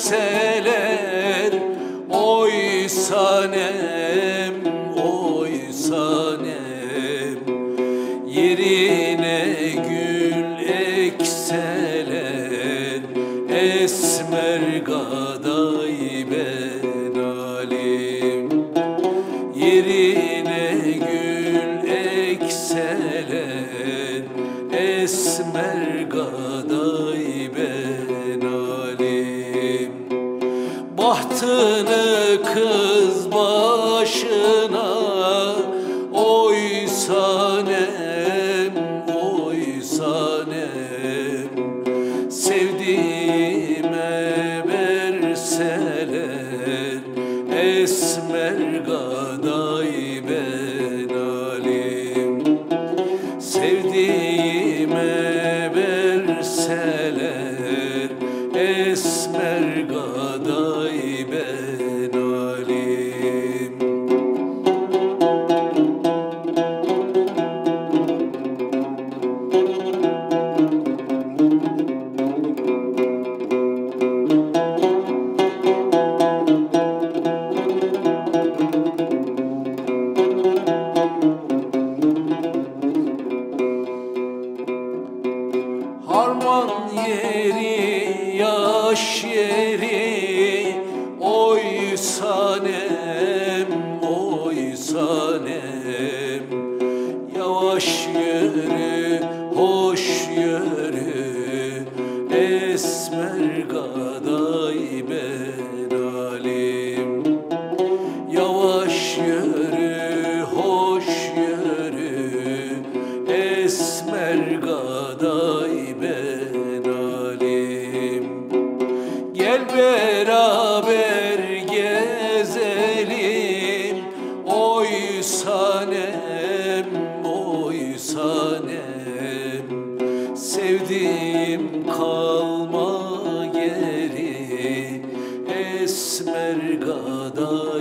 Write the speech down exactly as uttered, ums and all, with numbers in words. verseler oysa nem, oysa nem, yerine gül ekseler esmer gaday ben alim, yerine gül ekseler esmer gaday ben alim. Bahtını kız başına oysa nem, oysa nem, sevdiğime verseler esmer gaday ben alim, sevdiğime verseler esmer gaday ben alim. Harman yeri, yaş yeri, oysa nem, oysa nem, yavaş yürü, hoş yürü, esmer gaday ben alim. Yavaş yürü, hoş yürü, esmer gaday ben alim. Gel beraber gezelim, oysa nem, oysa nem, sevdiğim kalma geri esmer gaday.